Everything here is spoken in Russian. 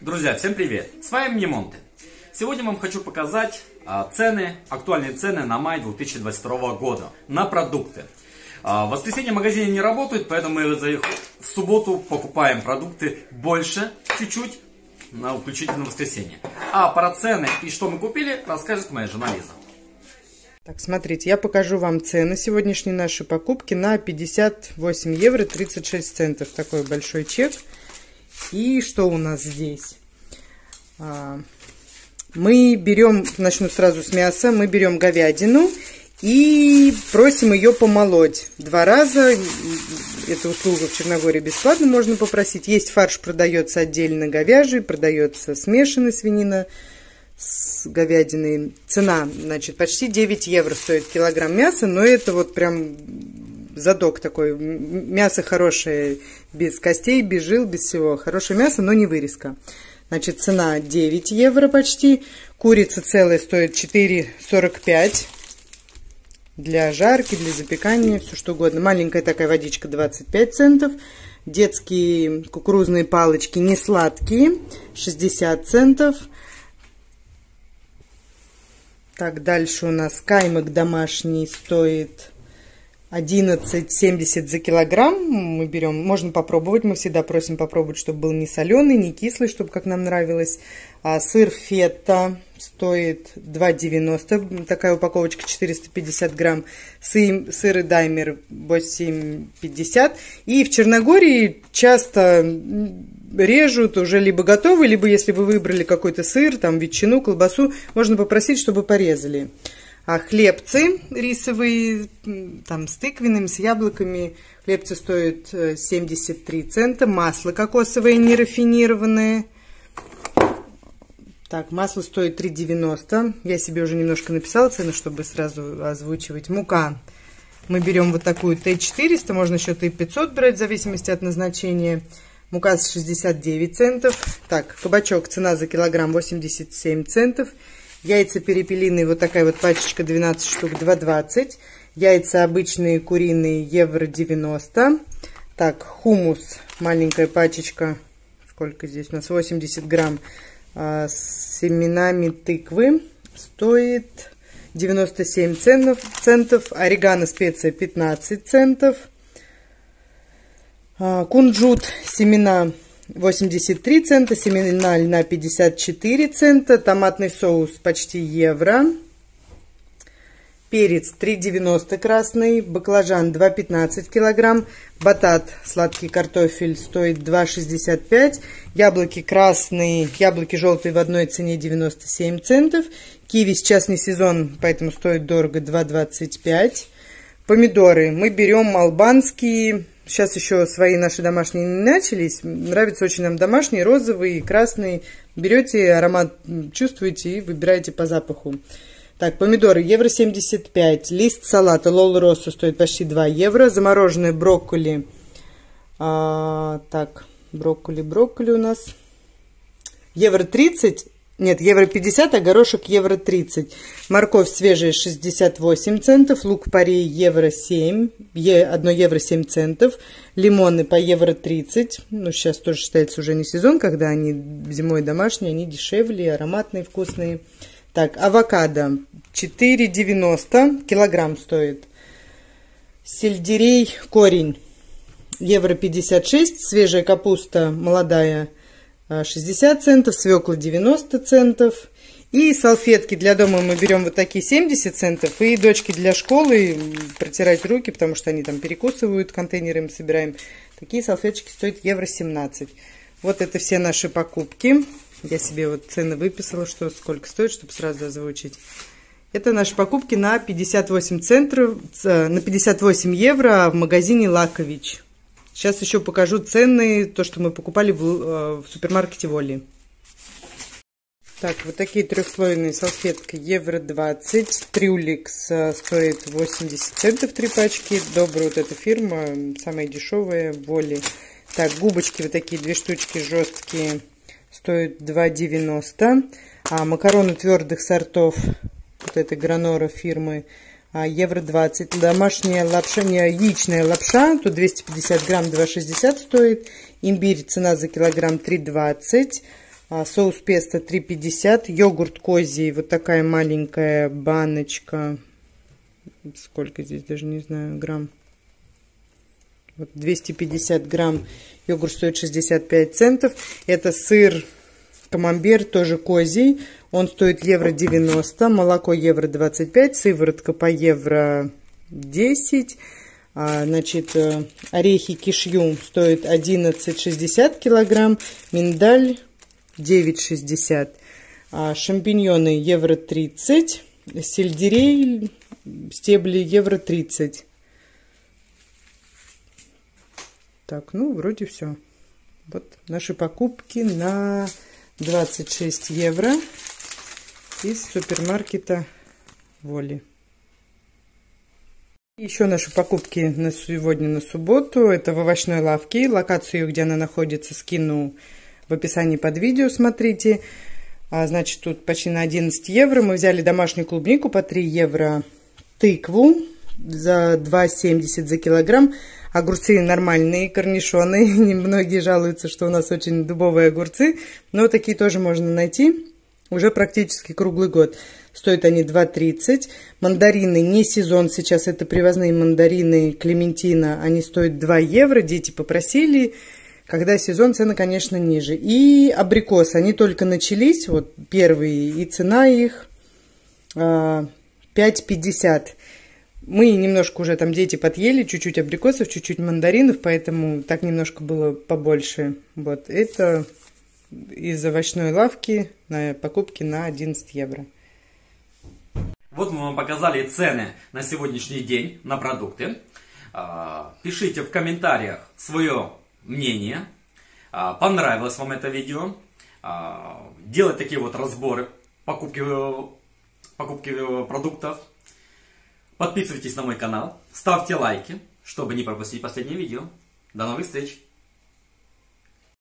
Друзья, всем привет! С вами Немонте. Сегодня вам хочу показать цены, актуальные цены на май 2022 года на продукты. В воскресенье магазины не работают, поэтому мы в субботу покупаем продукты больше, чуть-чуть, на включительное воскресенье. А про цены и что мы купили, расскажет моя жена Лиза. Так, смотрите, я покажу вам цены сегодняшней нашей покупки на 58 евро 36 центов. Такой большой чек. И что у нас здесь? Мы берем, начну сразу с мяса, мы берем говядину и просим ее помолоть 2 раза. Эта услуга в Черногории бесплатно, можно попросить. Есть фарш, продается отдельно говяжий, продается смешанная свинина с говядиной. Цена, значит, почти 9 евро стоит килограмм мяса, но это вот прям... Задок такой. Мясо хорошее, без костей, без жил, без всего. Хорошее мясо, но не вырезка. Значит, цена 9 евро почти. Курица целая стоит 4,45. Для жарки, для запекания, все что угодно. Маленькая такая водичка 25 центов. Детские кукурузные палочки не сладкие, 60 центов. Так, дальше у нас каймак домашний стоит 11,70 за килограмм. Мы берем, можно попробовать, мы всегда просим попробовать, чтобы был не соленый, не кислый, чтобы как нам нравилось. А сыр фета стоит 2,90, такая упаковочка 450 грамм. Сыры даймер 8,50. И в Черногории часто режут уже либо готовый, либо если вы выбрали какой-то сыр, там ветчину, колбасу, можно попросить, чтобы порезали. А хлебцы рисовые, там с тыквенными, с яблоками. Хлебцы стоят 73 цента. Масло кокосовое нерафинированное. Так, масло стоит 3,90. Я себе уже немножко написала цену, чтобы сразу озвучивать. Мука. Мы берем вот такую Т400, можно еще Т500 брать, в зависимости от назначения. Мука с 69 центов. Так, кабачок, цена за килограмм 87 центов. Яйца перепелиные, вот такая вот пачечка, 12 штук, 2,20. Яйца обычные, куриные, евро 90. Так, хумус, маленькая пачечка, сколько здесь у нас, 80 грамм, с семенами тыквы, стоит 97 центов. Орегано специя 15 центов. Кунжут, семена 83 цента, семена льна 54 цента, томатный соус почти евро, перец 3,90 красный, баклажан 2,15 килограмм, батат, сладкий картофель стоит 2,65, яблоки красные, яблоки желтые в одной цене 97 центов, киви сейчас не сезон, поэтому стоит дорого 2,25, помидоры мы берем албанские. Сейчас еще свои наши домашние не начались. Нравятся очень нам домашние, розовые, красные. Берете, аромат чувствуете и выбираете по запаху. Так, помидоры евро 75. Лист салата лол-россу стоит почти 2 евро. Замороженные брокколи. Так, брокколи у нас. Евро 30. Нет, евро 50, а горошек евро 30. Морковь свежая 68 центов. Лук-порей евро 7. 1 евро 7 центов. Лимоны по евро 30. Ну, сейчас тоже считается уже не сезон, когда они зимой домашние. Они дешевле, ароматные, вкусные. Так, авокадо 4,90 килограмм стоит. Сельдерей корень евро 56. Свежая капуста молодая 60 центов, свекла 90 центов. И салфетки для дома мы берем вот такие 70 центов. И дочки для школы, протирать руки, потому что они там перекусывают, контейнерами собираем. Такие салфеточки стоят евро 17. Вот это все наши покупки. Я себе вот цены выписала, что сколько стоит, чтобы сразу озвучить. Это наши покупки на 58 евро в магазине Лакович. Сейчас еще покажу цены, то, что мы покупали в супермаркете Воли. Так, вот такие трехслойные салфетки евро 20. Трюликс стоит 80 центов 3 пачки. Добрая вот эта фирма, самая дешевая, Воли. Так, губочки вот такие, 2 штучки жесткие, стоят 2,90. А макароны твердых сортов, вот это Граноро фирмы, евро 20. Домашняя лапша, не яичная лапша, тут 250 грамм 2,60 стоит. Имбирь, цена за килограмм 3,20. Соус песто 3,50. Йогурт козий. Вот такая маленькая баночка. Сколько здесь, даже не знаю, грамм. Вот 250 грамм. Йогурт стоит 65 центов. Это сыр камамбер, тоже козий. Он стоит евро 90. Молоко евро 25. Сыворотка по евро 10. Значит, орехи кишью стоят 11,60 килограмм. Миндаль 9,60. Шампиньоны евро 30. Сельдерей, стебли евро 30. Так, ну, вроде все. Вот наши покупки на 26 евро из супермаркета Воли. Еще наши покупки на сегодня, на субботу. Это в овощной лавке. Локацию, где она находится, скину в описании под видео, смотрите. Значит, тут почти на 11 евро. Мы взяли домашнюю клубнику по 3 евро, тыкву за 2,70 за килограмм. Огурцы нормальные, корнишоны. Многие жалуются, что у нас очень дубовые огурцы. Но такие тоже можно найти уже практически круглый год. Стоят они 2,30. Мандарины не сезон сейчас. Это привозные мандарины, клементина. Они стоят 2 евро. Дети попросили. Когда сезон, цены, конечно, ниже. И абрикосы, они только начались, вот первые, и цена их 5,50. Мы немножко уже там дети подъели, чуть-чуть абрикосов, чуть-чуть мандаринов, поэтому так немножко было побольше. Вот это из овощной лавки на покупки на 11 евро. Вот мы вам показали цены на сегодняшний день на продукты. Пишите в комментариях свое мнение, понравилось вам это видео, делать такие вот разборы покупки продуктов. Подписывайтесь на мой канал, ставьте лайки, чтобы не пропустить последнее видео. До новых встреч!